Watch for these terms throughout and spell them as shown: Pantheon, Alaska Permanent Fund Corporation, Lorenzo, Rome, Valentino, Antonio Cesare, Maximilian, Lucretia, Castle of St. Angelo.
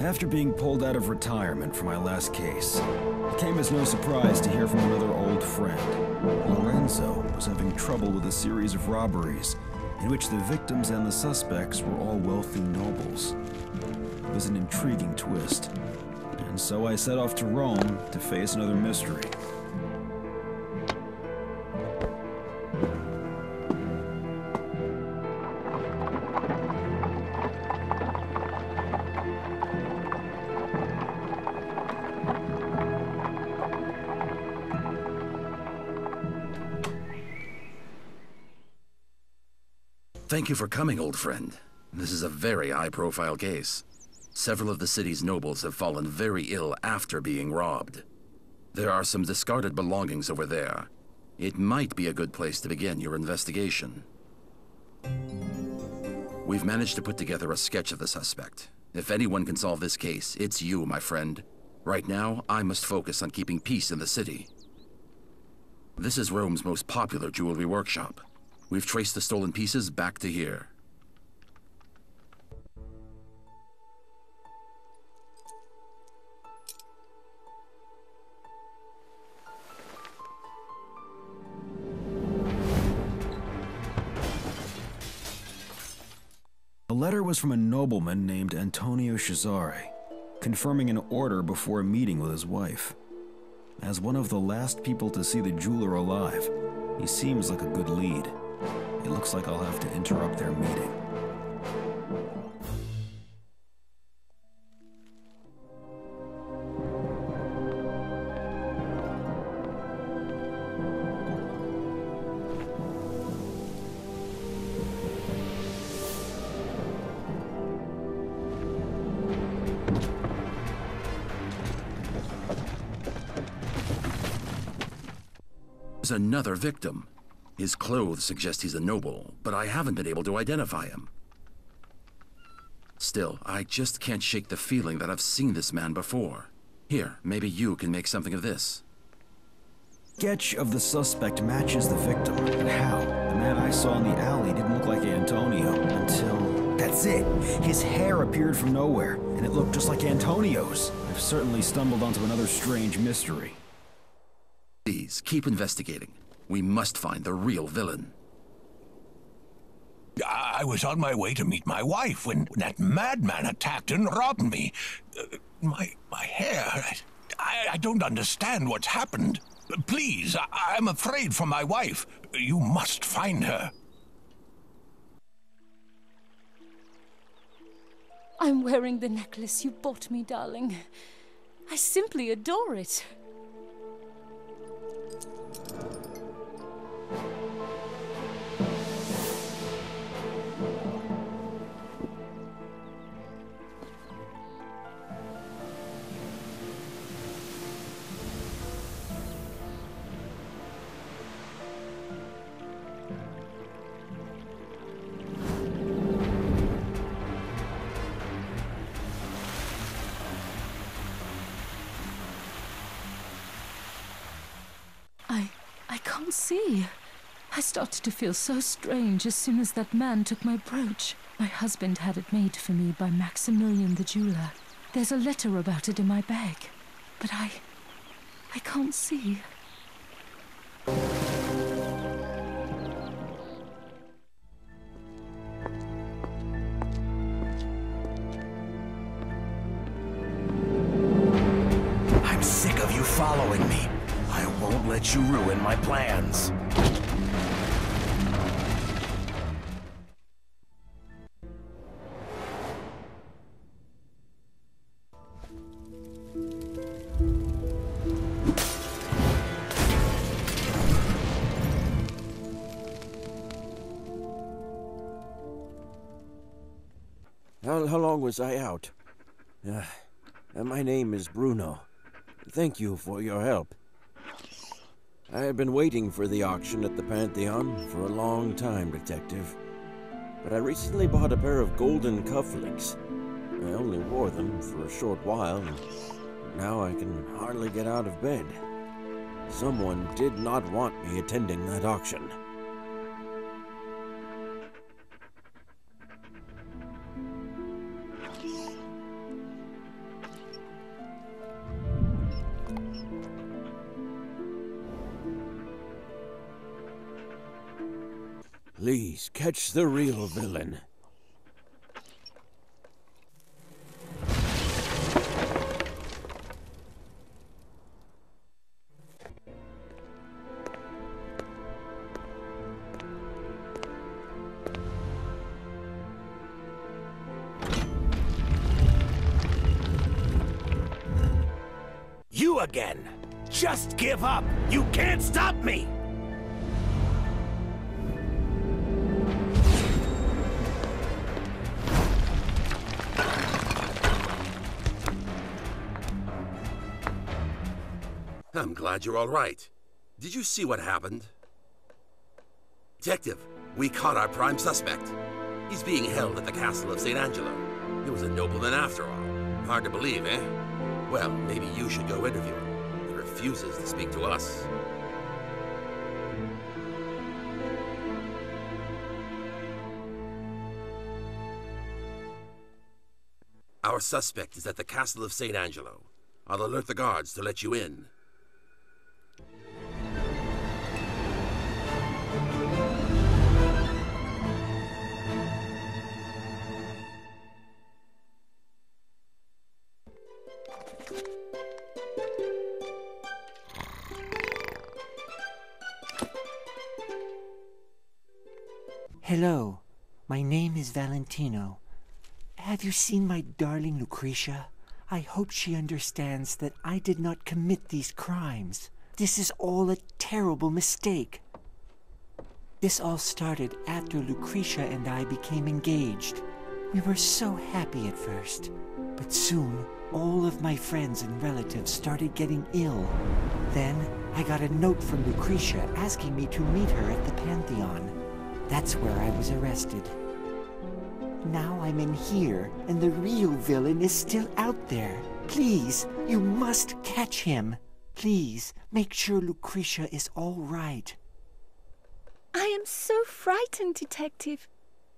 After being pulled out of retirement for my last case, it came as no surprise to hear from another old friend. Lorenzo was having trouble with a series of robberies in which the victims and the suspects were all wealthy nobles. It was an intriguing twist, and so I set off to Rome to face another mystery. Thank you for coming, old friend. This is a very high-profile case. Several of the city's nobles have fallen very ill after being robbed. There are some discarded belongings over there. It might be a good place to begin your investigation. We've managed to put together a sketch of the suspect. If anyone can solve this case, it's you, my friend. Right now, I must focus on keeping peace in the city. This is Rome's most popular jewelry workshop. We've traced the stolen pieces back to here. The letter was from a nobleman named Antonio Cesare, confirming an order before a meeting with his wife. As one of the last people to see the jeweler alive, he seems like a good lead. It looks like I'll have to interrupt their meeting. There's another victim. His clothes suggest he's a noble, but I haven't been able to identify him. Still, I just can't shake the feeling that I've seen this man before. Here, maybe you can make something of this. Sketch of the suspect matches the victim, but how? The man I saw in the alley didn't look like Antonio until... That's it! His hair appeared from nowhere, and it looked just like Antonio's. I've certainly stumbled onto another strange mystery. Please, keep investigating. We must find the real villain. I was on my way to meet my wife when that madman attacked and robbed me. My hair... I don't understand what's happened. Please, I'm afraid for my wife. You must find her. I'm wearing the necklace you bought me, darling. I simply adore it. See, I started to feel so strange as soon as that man took my brooch. My husband had it made for me by Maximilian the jeweler. There's a letter about it in my bag, but I can't see. I'm sick of you following me. I won't let you ruin my plans. How long was I out? My name is Bruno. Thank you for your help. I have been waiting for the auction at the Pantheon for a long time, Detective. But I recently bought a pair of golden cufflinks. I only wore them for a short while, and now I can hardly get out of bed. Someone did not want me attending that auction. Please, catch the real villain. You again! Just give up! You can't stop me! I'm glad you're all right. Did you see what happened? Detective, we caught our prime suspect. He's being held at the Castle of St. Angelo. He was a nobleman after all. Hard to believe, eh? Well, maybe you should go interview him. He refuses to speak to us. Our suspect is at the Castle of St. Angelo. I'll alert the guards to let you in. Hello, my name is Valentino. Have you seen my darling Lucretia? I hope she understands that I did not commit these crimes. This is all a terrible mistake. This all started after Lucretia and I became engaged. We were so happy at first, but soon all of my friends and relatives started getting ill. Then I got a note from Lucretia asking me to meet her at the Pantheon. That's where I was arrested. Now I'm in here, and the real villain is still out there. Please, you must catch him. Please, make sure Lucretia is all right. I am so frightened, Detective.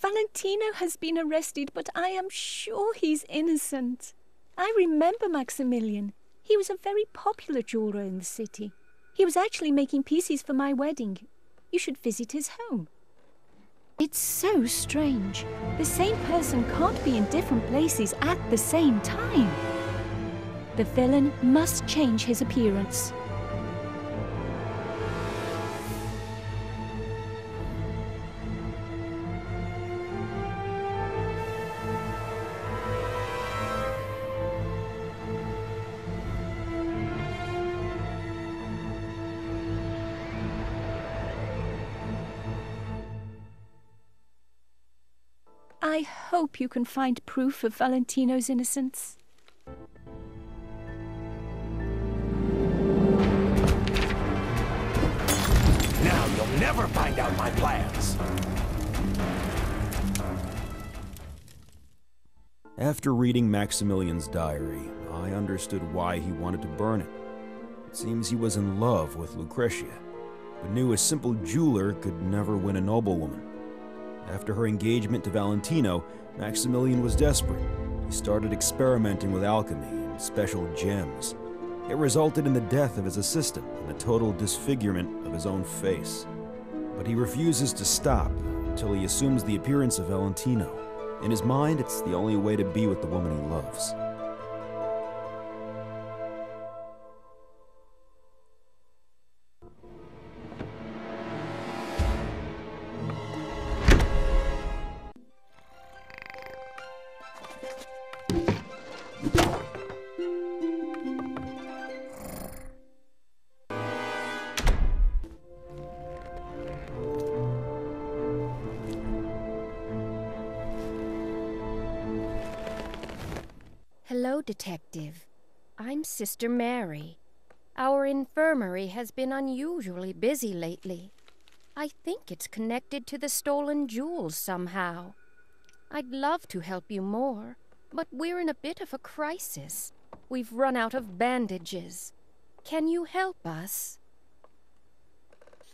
Valentino has been arrested, but I am sure he's innocent. I remember Maximilian. He was a very popular jeweler in the city. He was actually making pieces for my wedding. You should visit his home. It's so strange. The same person can't be in different places at the same time. The villain must change his appearance. I hope you can find proof of Valentino's innocence. Now you'll never find out my plans! After reading Maximilian's diary, I understood why he wanted to burn it. It seems he was in love with Lucretia, but knew a simple jeweler could never win a noblewoman. After her engagement to Valentino, Maximilian was desperate. He started experimenting with alchemy and special gems. It resulted in the death of his assistant and the total disfigurement of his own face. But he refuses to stop until he assumes the appearance of Valentino. In his mind, it's the only way to be with the woman he loves. Hello, Detective. I'm Sister Mary. Our infirmary has been unusually busy lately. I think it's connected to the stolen jewels somehow. I'd love to help you more, but we're in a bit of a crisis. We've run out of bandages. Can you help us?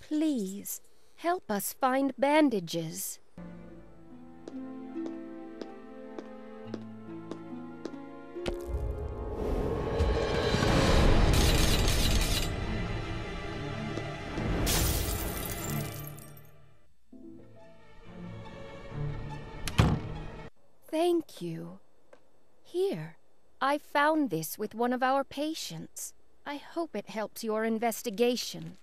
Please, help us find bandages. Thank you. Here, I found this with one of our patients. I hope it helps your investigation.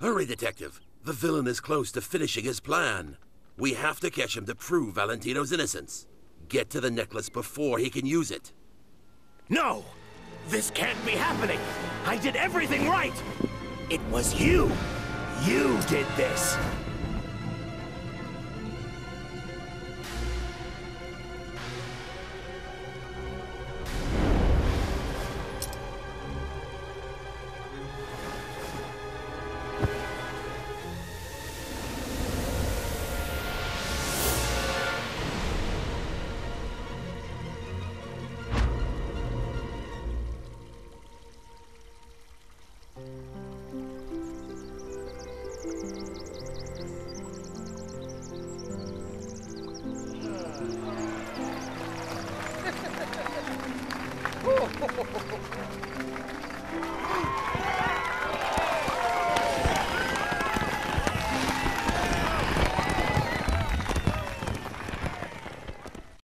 Hurry, Detective. The villain is close to finishing his plan. We have to catch him to prove Valentino's innocence. Get to the necklace before he can use it. No! This can't be happening! I did everything right! It was you! You did this! Oh,